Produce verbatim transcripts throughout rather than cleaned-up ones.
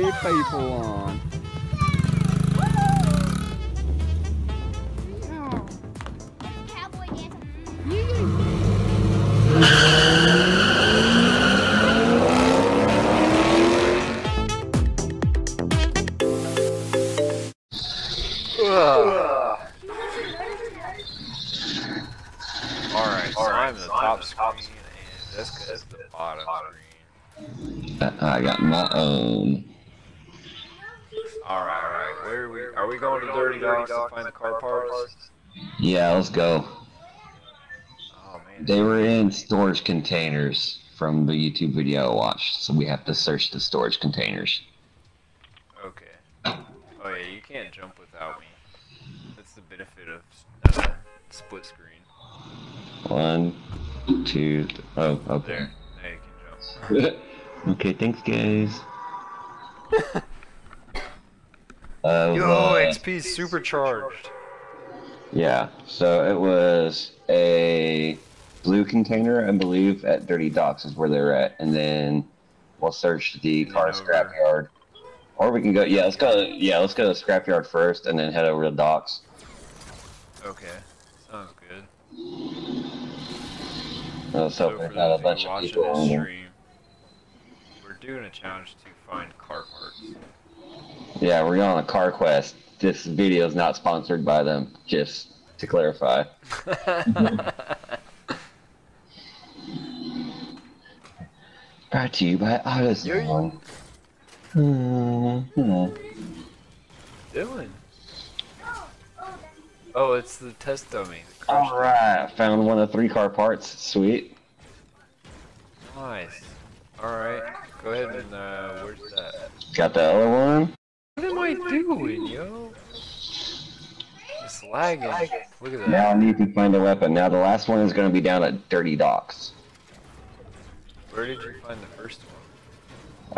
three people on. Alright, so I'm the top screen and Jessica's the bottom screen. I got my own. Alright, alright. Where are we? Are we going to Dirty Docks to find the car parts? Yeah, let's go. Oh, man. They were in storage containers from the YouTube video I watched, so we have to search the storage containers. Okay. Oh yeah, you can't jump without me. That's the benefit of uh, split screen. One, two, th oh, up there. There you can jump. Okay, thanks, guys. uh, Yo, uh, X P supercharged. Yeah, so it was a blue container, I believe, at Dirty Docks is where they're at, and then we'll search the car scrapyard, or we can go. Yeah, let's go. Yeah, let's go to scrapyard first, and then head over to Docks. Okay, sounds good. I was hoping so not a bunch of people on stream, we're doing a challenge to find car parts. Yeah, we're on a car quest. This video is not sponsored by them, just to clarify. Brought to you by AutoZone. Dylan. Oh, it's the test dummy. Alright, found one of three car parts. Sweet. Nice. Alright, go ahead and, uh, where's that? Got the other one. What am I doing, yo? It's lagging. Look at that. Now I need to find a weapon. Now the last one is going to be down at Dirty Docks. Where did you find the first one?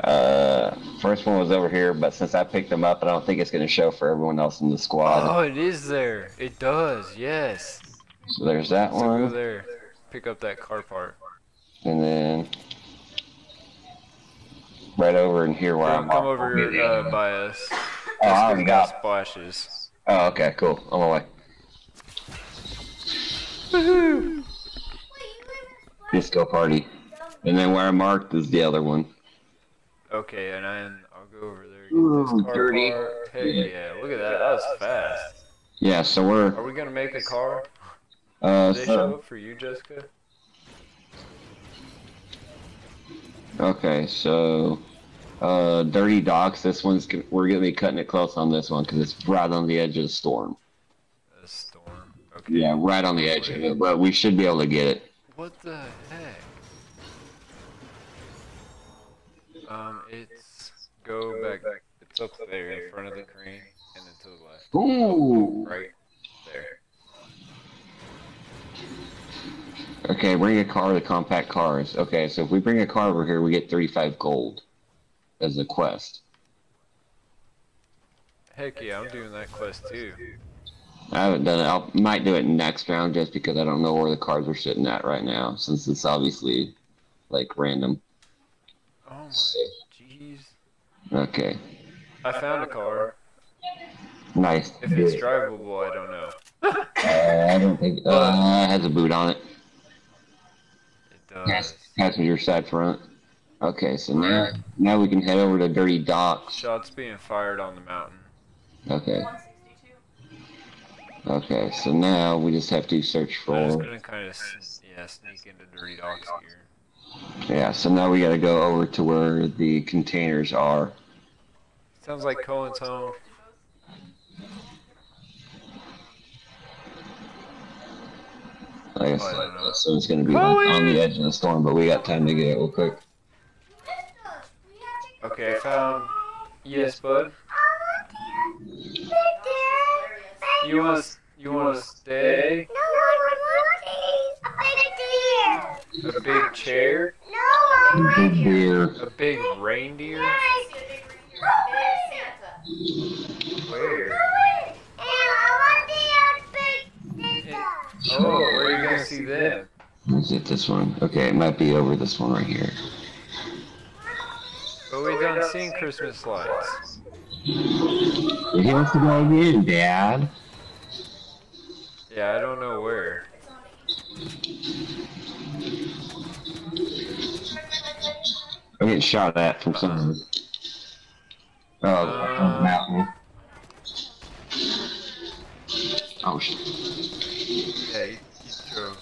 Uh, first one was over here, but since I picked them up, I don't think it's going to show for everyone else in the squad. Oh, it is there. It does, yes. So there's that so one. Go there. Pick up that car part. And then right over in here where yeah, I'm come off, over here uh, by us. Oh, I got splashes. Oh, okay, cool. I'm on my way. Woohoo! Disco party. And then where I marked is the other one. Okay, and I'm, I'll go over there. Get Ooh, this car dirty. Part. Hey, yeah. yeah, look at that. That was fast. Yeah, so we're. Are we gonna make a car? Uh, Did they so, show up for you, Jessica? Okay, so uh, Dirty Docks. This one's we're gonna be cutting it close on this one because it's right on the edge of the storm. A storm. Okay. Yeah, right on the edge of it, but we should be able to get it. What the heck? Um, it's go, go back. back. It's up there in front of the crane, and then to the left. Ooh. Right there. Okay, bring a car to compact cars. Okay, so if we bring a car over here, we get thirty-five gold as a quest. Heck yeah, I'm doing that quest too. I haven't done it. I might do it next round just because I don't know where the cars are sitting at right now, since it's obviously, like, random. Oh my jeez. Okay. I found a car. Nice. If it's drivable, I don't know. uh, I don't think... Uh, it has a boot on it. Pass, passenger side front. Okay, so now now we can head over to Dirty Docks. Shots being fired on the mountain. Okay. Okay, so now we just have to search for. I'm just gonna kind of yeah sneak into Dirty Docks here. Yeah, so now we gotta go over to where the containers are. Sounds like Cohen's home. Like I said, so it's gonna be on, on the edge of the storm, but we got time to get it real quick. Okay, I found. Yes, bud. You want you want to stay? No, I want to stay. A big deer. A big chair. No, a big deer. A big reindeer. Where? Oh, where are you gonna see them? Is it this one? Okay, it might be over this one right here. But we don't see getting Christmas lights. He wants to go in, Dad. Yeah, I don't know where. I'm getting shot at from something. Oh, uh, oh, mountain. Oh shit. Yeah, he, he drove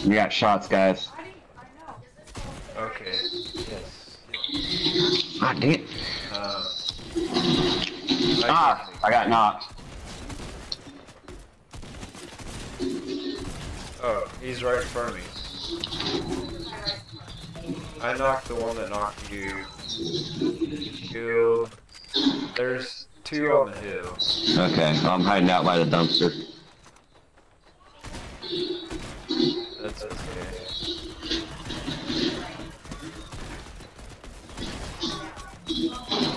up. We got shots, guys. Okay. Yes. Ah, dang it. Uh, I ah, I got knocked. Oh, he's right in front of me. I knocked the one that knocked you. Two. There's two on the hill. Okay, I'm hiding out by the dumpster. That's okay.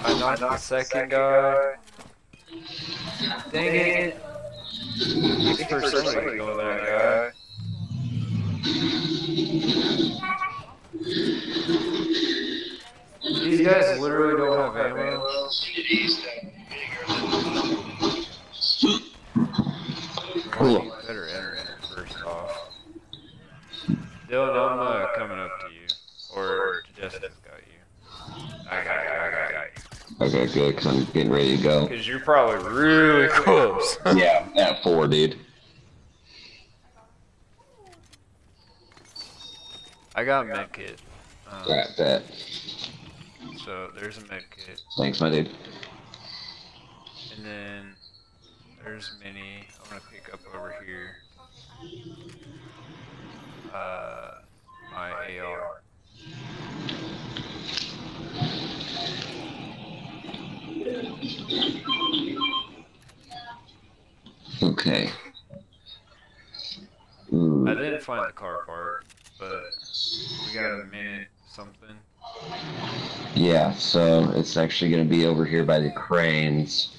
I knocked the second guy. Dang it! six percent going that guy. These guys literally don't have ammo. Cool. Better enter it first off. Dylan, I'm uh, coming up to you. Or Jessica's got you. I got you, I got you. Okay, good, because I'm getting ready to go. Because you're probably really close. Yeah, I'm at four, dude. I got a med kit. Um, All right, bet. So there's a med kit. Thanks, my dude. And then there's Minnie. I'm gonna pick up over here. Uh, my, my A R. Okay. Ooh. I didn't find the car part, but we got a minute something. Yeah, so it's actually going to be over here by the cranes.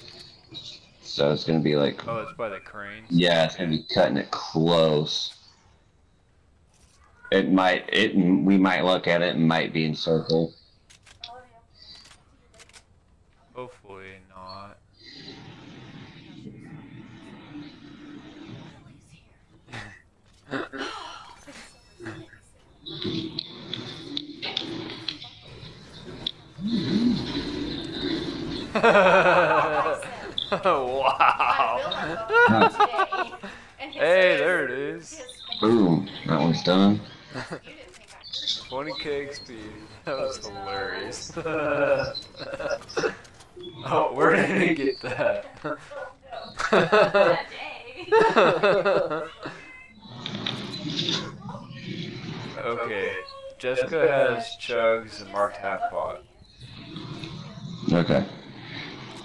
So it's going to be like... Oh, it's by the cranes? Yeah, it's okay. Going to be cutting it close. It might... It we might look at it and might be in circle. Hopefully not. Wow. Hey, there it is. Boom. That one's done. twenty K X P. That was hilarious. Oh, where did he get that? Okay. Jessica has Chugs and marked half pot. Okay.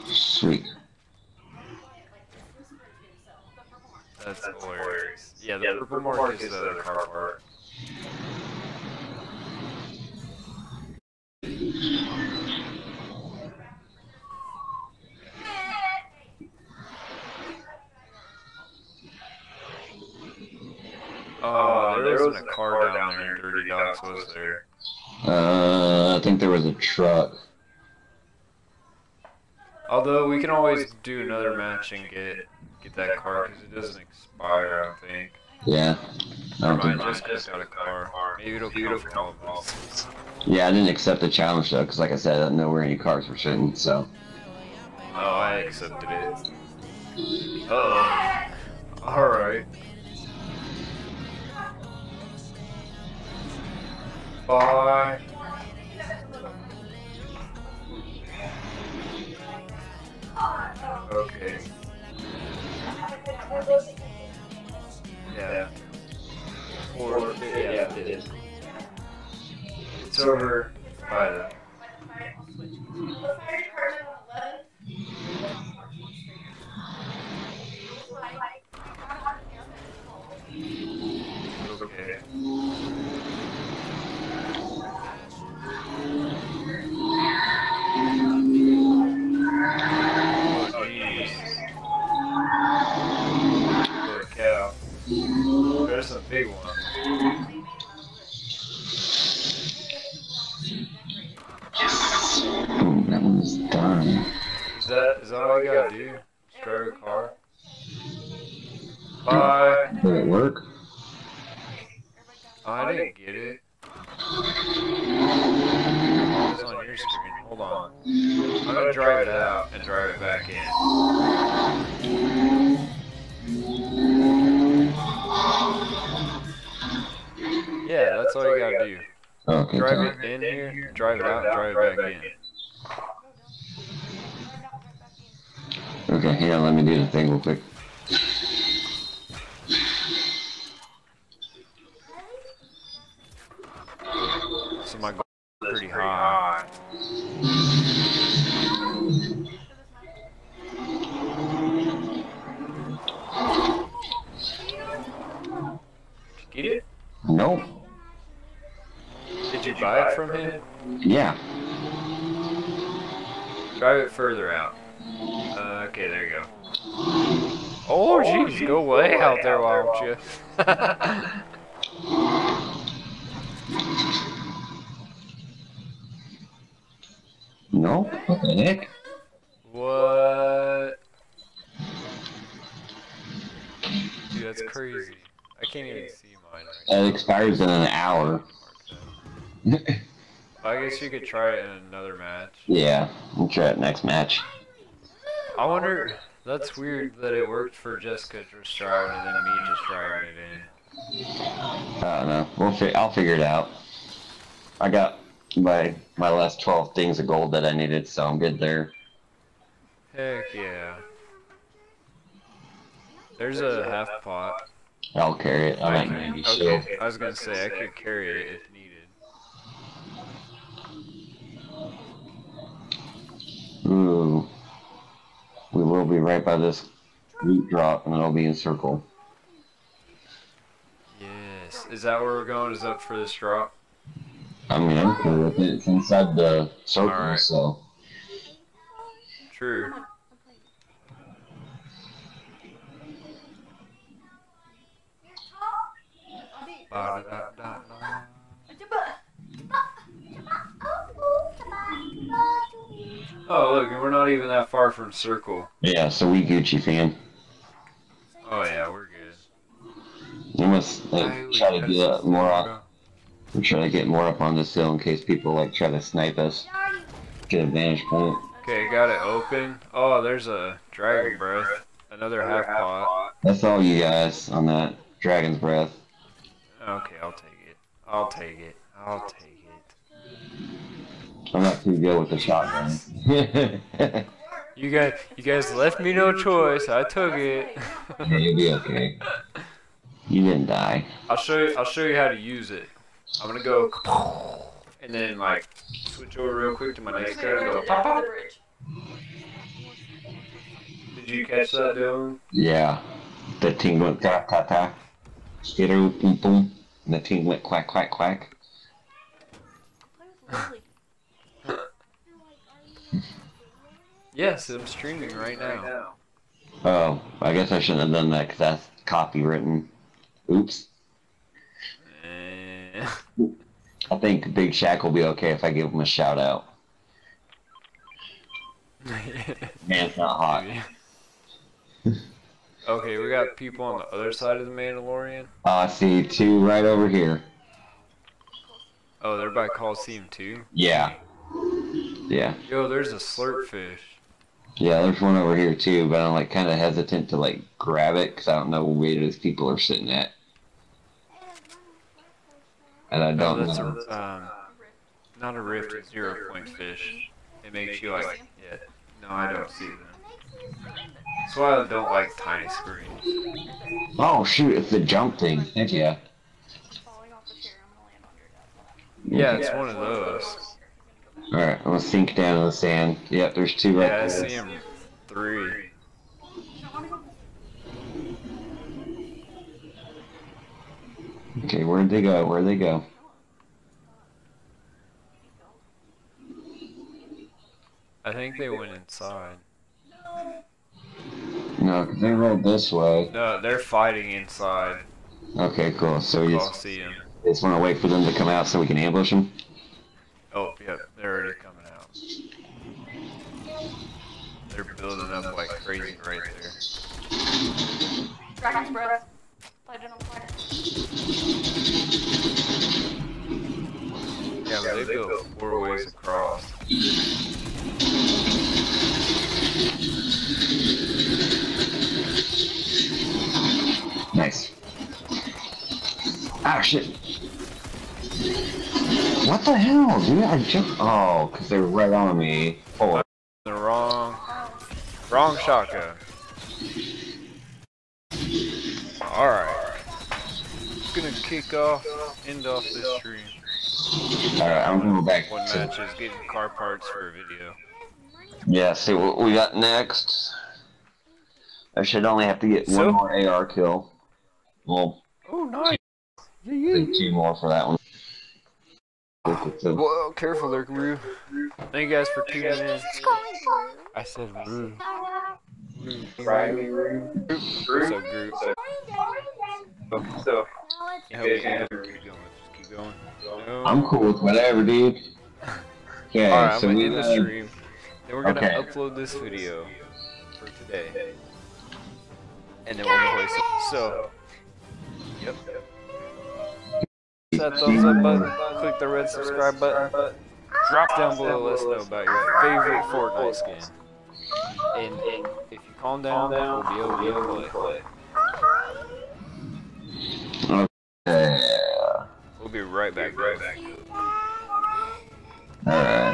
Sweet. That's, That's hilarious. Yeah, the yeah, purple mark is the other car part. Oh, there, there wasn't was a car down, down there in Dirty Docks, was there? Uh, I think there was a truck. Although we can always do another match and get get that car because it doesn't expire, I don't think. Yeah. I don't think just, just got a car. Maybe it'll be over all balls. Yeah, I didn't accept the challenge though, because like I said, I didn't know where any cars were sitting, so. Oh, I accepted it. Uh oh. All right. Bye. Okay. Yeah. Or, yeah, yeah, it is. It's over by the... Okay. There's a big one. Is that all you gotta do? Just drive a car? Bye! Did it work? I didn't get it. It's on your screen. Hold on. I'm gonna drive it out and drive it back in. Yeah, that's all you gotta do. Okay, drive it in here, drive it out, drive it back in. Okay, here, let me do the thing real quick. So my goal is pretty high. Did you get it? Nope. Did you buy it from him? Yeah. Drive it further out. Uh, okay, there you go. Oh, jeez, oh, go way out there, why don't you? No? What the heck? What? Dude, that's crazy. I can't even see mine right now. It expires in an hour. I guess you could try it in another match. Yeah, we'll try it next match. I wonder, that's weird that it worked for Jessica just driving and then me just driving it in. I don't know. We'll fi I'll figure it out. I got my my last twelve things of gold that I needed, so I'm good there. Heck yeah. There's a half pot. I'll carry it. I'm at ninety, so. I was going to say, I could carry it if needed. Ooh. We will be right by this loot drop, and it'll be in circle. Yes. Is that where we're going? Is that for this drop? I mean, I'm cool with it. It's inside the circle, right. So. True. Oh, look, we're not even that far from circle. Yeah, so we Gucci fan. Oh, yeah, we're good. We must like, try to do that more up. We're trying to get more up on this hill in case people like try to snipe us. Get a vantage point. Okay, got it open. Oh, there's a Dragon Breath. Another half pot. That's all you guys on that Dragon's Breath. Okay, I'll take it. I'll take it. I'll take it. I'm not too good with the shotgun. you guys, you guys left me no choice. I took it. Yeah, you'll be okay. You didn't die. I'll show you. I'll show you how to use it. I'm gonna go and then like switch over real quick to my next guy and go pop pop. Did you catch that, Dylan? Yeah. The team went ta ta ta. Skitter boom boom. And the team went quack quack quack. Yes, I'm streaming right now. Oh, I guess I shouldn't have done that because that's copywritten. Oops. Eh. I think Big Shaq will be okay if I give him a shout out. Man, it's not hot. Okay, we got people on the other side of the Mandalorian. I uh, see two right over here. Oh, they're by Coliseum two? Yeah. Yeah. Yo, there's a slurp fish. Yeah, there's one over here too, but I'm like kind of hesitant to like grab it because I don't know where those people are sitting at, and I don't oh, that's know. A, um, not a rift, it's zero point fish. It makes you like, yeah. No, I don't see them. That's why I don't like tiny screens. Oh shoot! It's the jump thing. Heck yeah. Yeah, it's one of those. Alright, I'm gonna sink down in the sand. Yep, there's two right yeah, there. Yeah, I see him. Three. Okay, where'd they go? Where'd they go? I think they went inside. No, because they rolled this way. No, they're fighting inside. Okay, cool. So we just, just want to wait for them to come out so we can ambush them? Oh, yeah, they're already coming out. They're building building up like crazy right there. Dragon Breath. Legend of Fire. Yeah, but they built four ways across. Nice. Ah, shit. What the hell, dude? I just. Oh, because they were right on me. Oh. The wrong. Wrong shotgun. Alright. I'm gonna kick off, end off this stream. Alright, I'm gonna go back. One to... match is getting car parts for a video. Yeah, see what we got next. I should only have to get so... one more A R kill. Well. Oh, nice. Two more for that one. Well, careful there, Groove. Thank you guys for tuning in. I said Groove. Right, Groove. What's up, Groove? So, yeah, we can keep going. Just keep going. No. I'm cool with whatever, dude. Okay, all right, so I'm gonna we end the stream. Then we're gonna okay. upload this video for today, and then we're gonna place it. So, yep. That thumbs up button, click the red subscribe button, drop down below, let us know about your favorite Fortnite skin, and, and if you calm down, we'll be able to play. Okay. We'll be right back, right back. Uh.